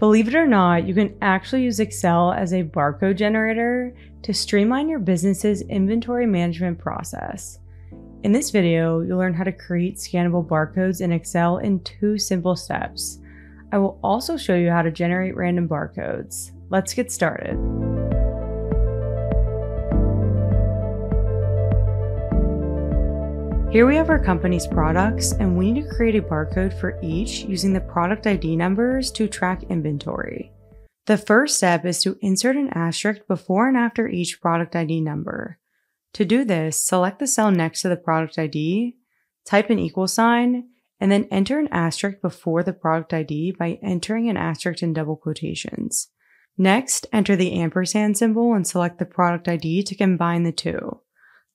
Believe it or not, you can actually use Excel as a barcode generator to streamline your business's inventory management process. In this video, you'll learn how to create scannable barcodes in Excel in 2 simple steps. I will also show you how to generate random barcodes. Let's get started. Here we have our company's products, and we need to create a barcode for each using the product ID numbers to track inventory. The first step is to insert an asterisk before and after each product ID number. To do this, select the cell next to the product ID, type an =, and then enter an asterisk before the product ID by entering an asterisk in double quotations. Next, enter the ampersand symbol and select the product ID to combine the two.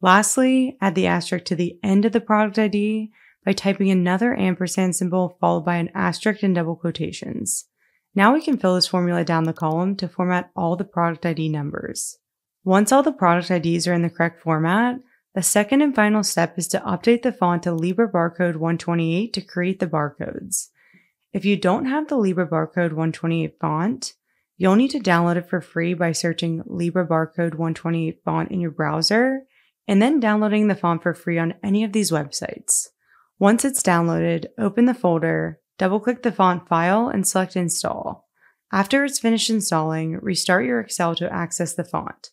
Lastly, add the asterisk to the end of the product ID by typing another ampersand symbol followed by an asterisk in double quotations. Now we can fill this formula down the column to format all the product ID numbers. Once all the product IDs are in the correct format, the second and final step is to update the font to Libre Barcode 128 to create the barcodes. If you don't have the Libre Barcode 128 font, you'll need to download it for free by searching Libre Barcode 128 font in your browser and then downloading the font for free on any of these websites. Once it's downloaded, open the folder, double-click the font file, and select Install. After it's finished installing, restart your Excel to access the font.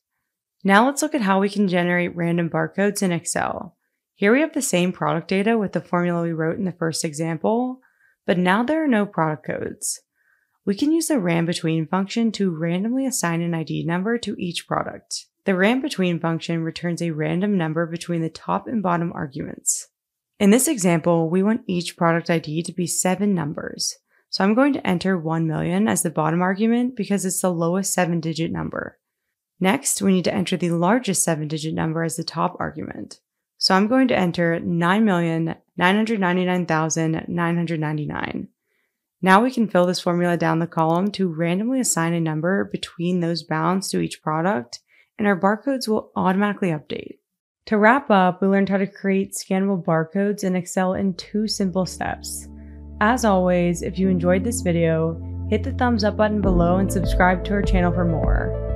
Now let's look at how we can generate random barcodes in Excel. Here we have the same product data with the formula we wrote in the first example, but now there are no product codes. We can use the RANDBETWEEN function to randomly assign an ID number to each product. The RANDBETWEEN function returns a random number between the top and bottom arguments. In this example, we want each product ID to be 7 numbers. So I'm going to enter 1 million as the bottom argument because it's the lowest 7-digit number. Next, we need to enter the largest 7-digit number as the top argument. So I'm going to enter 9,999,999. Now we can fill this formula down the column to randomly assign a number between those bounds to each product, and our barcodes will automatically update. To wrap up, we learned how to create scannable barcodes in Excel in 2 simple steps. As always, if you enjoyed this video, hit the thumbs up button below and subscribe to our channel for more.